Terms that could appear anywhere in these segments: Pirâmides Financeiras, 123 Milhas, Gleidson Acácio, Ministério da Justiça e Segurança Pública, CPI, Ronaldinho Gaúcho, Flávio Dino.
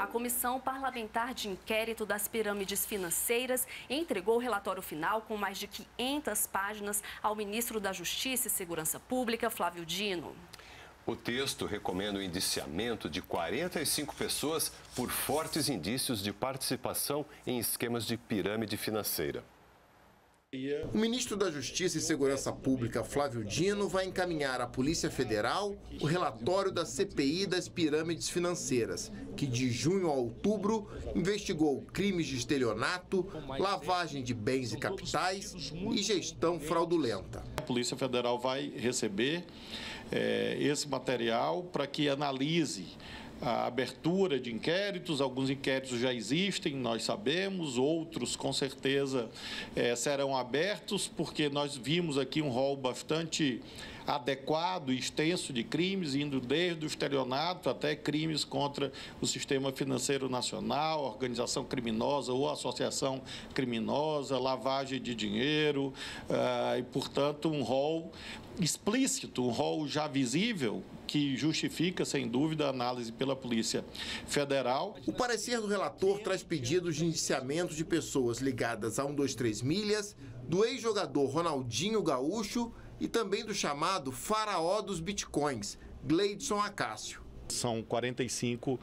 A Comissão Parlamentar de Inquérito das Pirâmides Financeiras entregou o relatório final com mais de 500 páginas ao ministro da Justiça e Segurança Pública, Flávio Dino. O texto recomenda o indiciamento de 45 pessoas por fortes indícios de participação em esquemas de pirâmide financeira. O ministro da Justiça e Segurança Pública, Flávio Dino, vai encaminhar à Polícia Federal o relatório da CPI das pirâmides financeiras, que de junho a outubro investigou crimes de estelionato, lavagem de bens e capitais e gestão fraudulenta. A Polícia Federal vai receber esse material para que analise a abertura de inquéritos. Alguns inquéritos já existem, nós sabemos, outros com certeza serão abertos, porque nós vimos aqui um rol bastante adequado e extenso de crimes, indo desde o estelionato até crimes contra o sistema financeiro nacional, organização criminosa ou associação criminosa, lavagem de dinheiro e, portanto, um rol explícito, um rol já visível, que justifica, sem dúvida, a análise pela Polícia Federal. O parecer do relator traz pedidos de indiciamento de pessoas ligadas a 123 Milhas, do ex-jogador Ronaldinho Gaúcho e também do chamado faraó dos bitcoins, Gleidson Acácio. São 45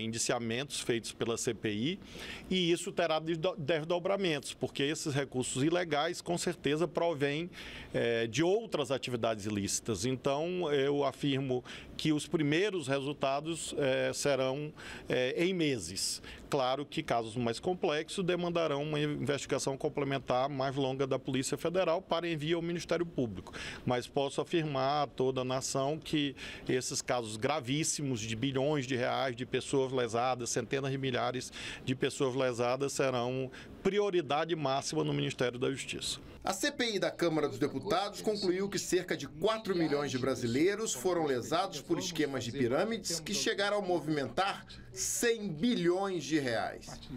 indiciamentos feitos pela CPI, e isso terá desdobramentos, porque esses recursos ilegais com certeza provêm de outras atividades ilícitas. Então, eu afirmo que os primeiros resultados serão em meses. Claro que casos mais complexos demandarão uma investigação complementar mais longa da Polícia Federal para envio ao Ministério Público. Mas posso afirmar a toda a nação que esses casos gravíssimos, de bilhões de reais de pessoas lesadas, centenas de milhares de pessoas lesadas, serão prioridade máxima no Ministério da Justiça. A CPI da Câmara dos Deputados concluiu que cerca de 4 milhões de brasileiros foram lesados por esquemas de pirâmides que chegaram a movimentar 100 bilhões de reais.